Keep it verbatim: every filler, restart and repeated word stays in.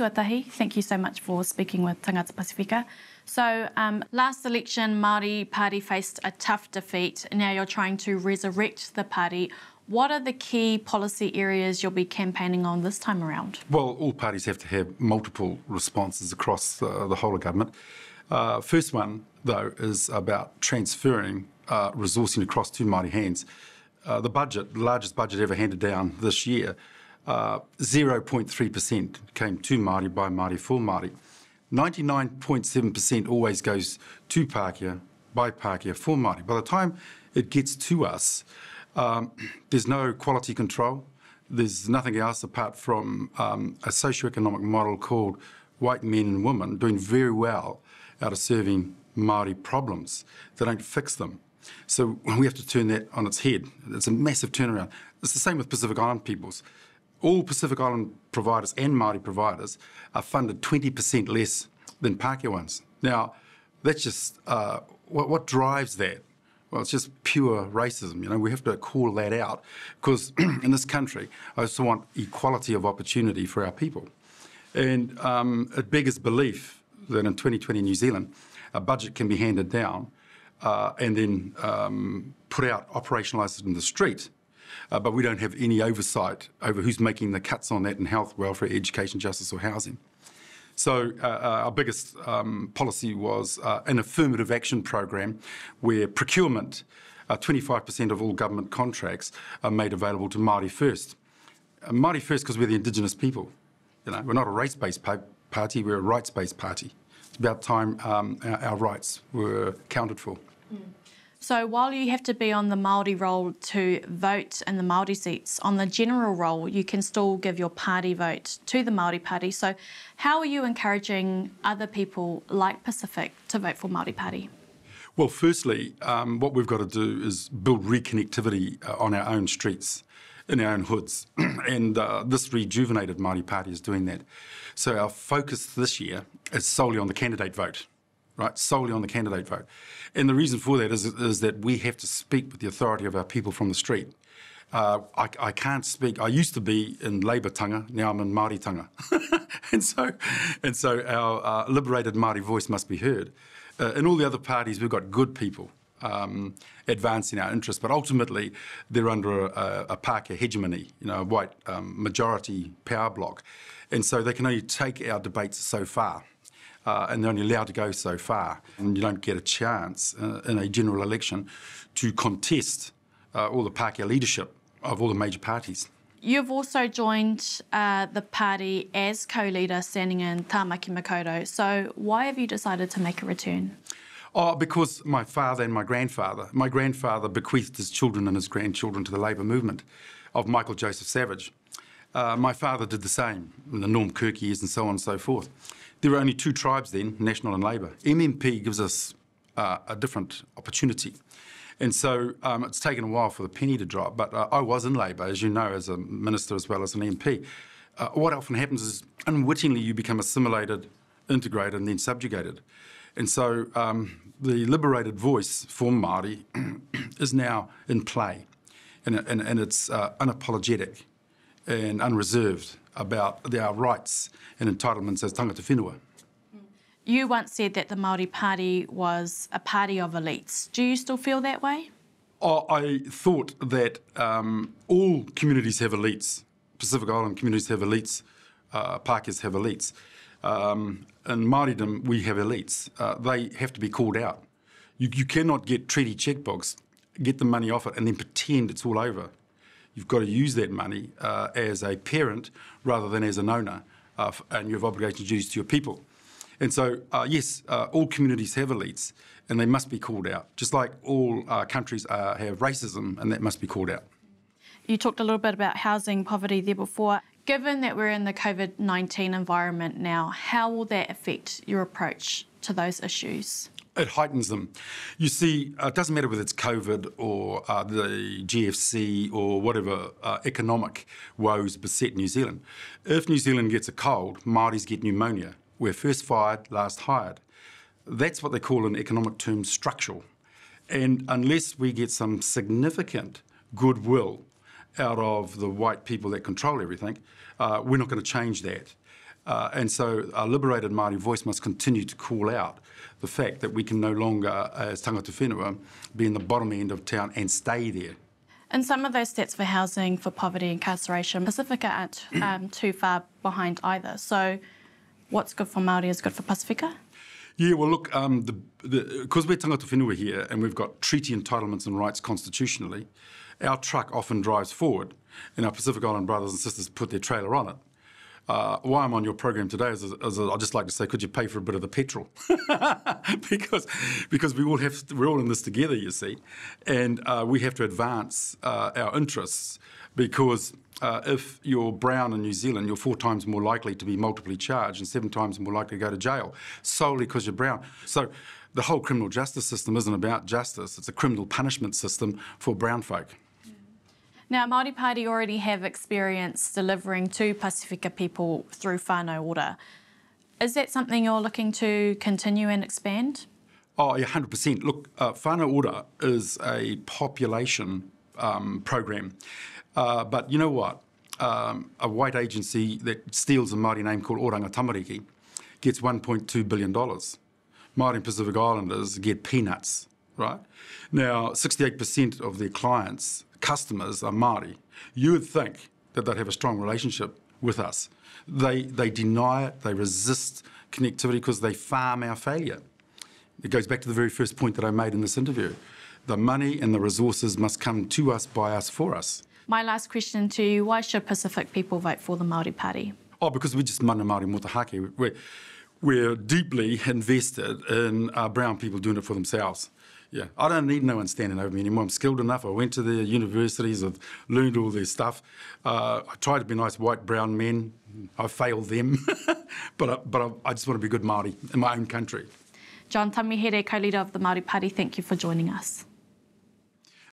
Suatahi, thank you so much for speaking with Tangata Pasifika. So um, last election, Māori Party faced a tough defeat. Now you're trying to resurrect the party. What are the key policy areas you'll be campaigning on this time around? Well, all parties have to have multiple responses across uh, the whole of government. Uh, first one, though, is about transferring uh, resourcing across two Māori hands. Uh, the budget, the largest budget ever handed down this year, zero point three percent uh, came to Māori, by Māori, for Māori. ninety-nine point seven percent always goes to Pākehā, by Pākehā, for Māori. By the time it gets to us, Um, there's no quality control. There's nothing else apart from um, a socio-economic model called white men and women doing very well out of serving Māori problems. They don't fix them. So we have to turn that on its head. It's a massive turnaround. It's the same with Pacific Island peoples. All Pacific Island providers and Māori providers are funded twenty percent less than Pākehā ones. Now, that's just uh, what, what drives that? Well, it's just pure racism, you know. We have to call that out because in this country, I also want equality of opportunity for our people. And um, it beggars belief that in twenty twenty New Zealand, a budget can be handed down uh, and then um, put out, operationalised in the street, uh, but we don't have any oversight over who's making the cuts on that in health, welfare, education, justice or housing. So uh, our biggest um, policy was uh, an affirmative action program where procurement, twenty-five percent uh, of all government contracts are made available to Māori first. Uh, Māori first because we're the indigenous people. You know, we're not a race-based pa party, we're a rights-based party. It's about time um, our, our rights were counted for. Mm. So while you have to be on the Māori roll to vote in the Māori seats, on the general roll you can still give your party vote to the Māori Party. So how are you encouraging other people like Pacific to vote for Māori Party? Well, firstly, um, what we've got to do is build reconnectivity uh, on our own streets, in our own hoods. And uh, this rejuvenated Māori Party is doing that. So our focus this year is solely on the candidate vote. Right, solely on the candidate vote. And the reason for that is, is that we have to speak with the authority of our people from the street. Uh, I, I can't speak. I used to be in Labour tanga, now I'm in Māori tanga. and, so, and so our uh, liberated Māori voice must be heard. Uh, in all the other parties, we've got good people um, advancing our interests, but ultimately they're under a, a Pākehā hegemony, you know, a white um, majority power block. And so they can only take our debates so far. Uh, and they're only allowed to go so far. And you don't get a chance uh, in a general election to contest uh, all the Pākehā leadership of all the major parties. You've also joined uh, the party as co-leader standing in Tamaki Makaurau. So why have you decided to make a return? Oh, because my father and my grandfather, my grandfather bequeathed his children and his grandchildren to the labour movement of Michael Joseph Savage. Uh, my father did the same, in the Norm Kirke years and so on and so forth. There were only two tribes then, National and Labour. M M P gives us uh, a different opportunity. And so um, it's taken a while for the penny to drop, but uh, I was in Labour, as you know, as a minister as well as an M P. Uh, what often happens is unwittingly you become assimilated, integrated and then subjugated. And so um, the liberated voice for Māori is now in play and, and, and it's uh, unapologetic and unreserved about our rights and entitlements as tangata whenua. You once said that the Māori Party was a party of elites. Do you still feel that way? Oh, I thought that um, all communities have elites. Pacific Island communities have elites. Uh, Pākehās have elites. Um, in Māoridom, we have elites. Uh, they have to be called out. You, you cannot get treaty checkbooks, get the money off it and then pretend it's all over. You've got to use that money uh, as a parent rather than as an owner, uh, and you have obligations and duties to your people. And so, uh, yes, uh, all communities have elites, and they must be called out, just like all uh, countries uh, have racism, and that must be called out. You talked a little bit about housing poverty there before. Given that we're in the COVID nineteen environment now, how will that affect your approach to those issues? It heightens them. You see, uh, it doesn't matter whether it's COVID or uh, the G F C or whatever uh, economic woes beset New Zealand. If New Zealand gets a cold, Māoris get pneumonia. We're first fired, last hired. That's what they call in economic terms structural. And unless we get some significant goodwill out of the white people that control everything, uh, we're not going to change that. Uh, and so our liberated Māori voice must continue to call out the fact that we can no longer, as tangata whenua, be in the bottom end of town and stay there. And some of those stats for housing, for poverty, incarceration, Pasifika aren't um, too far behind either. So what's good for Māori is good for Pasifika? Yeah, well, look, because um, the, the, we're tangata whenua here and we've got treaty entitlements and rights constitutionally, our truck often drives forward and our Pacific Island brothers and sisters put their trailer on it. Uh, why I'm on your program today is, is I'd just like to say, could you pay for a bit of the petrol? because because we all have to, we're all in this together, you see, and uh, we have to advance uh, our interests. Because uh, if you're brown in New Zealand, you're four times more likely to be multiply charged and seven times more likely to go to jail solely because you're brown. So the whole criminal justice system isn't about justice; it's a criminal punishment system for brown folk. Now, Māori Party already have experience delivering to Pasifika people through whānau ora. Is that something you're looking to continue and expand? Oh, yeah, one hundred percent. Look, uh, whānau ora is a population um, program. Uh, but you know what? Um, a white agency that steals a Māori name called Oranga Tamariki gets one point two billion dollars. Māori and Pacific Islanders get peanuts, right? Now, sixty-eight percent of their clients customers are Māori. You would think that they'd have a strong relationship with us. They, they deny it, they resist connectivity because they farm our failure. It goes back to the very first point that I made in this interview. The money and the resources must come to us, by us, for us. My last question to you, why should Pacific people vote for the Māori Party? Oh, because we're just Mana Māori Motuhake. We're, we're deeply invested in uh, brown people doing it for themselves. Yeah, I don't need no one standing over me anymore. I'm skilled enough. I went to the universities, I've learned all their stuff. Uh, I try to be nice white, brown men. I failed them. but I, but I, I just want to be good Māori in my own country. John Tamihere, co-leader of the Māori Party, thank you for joining us.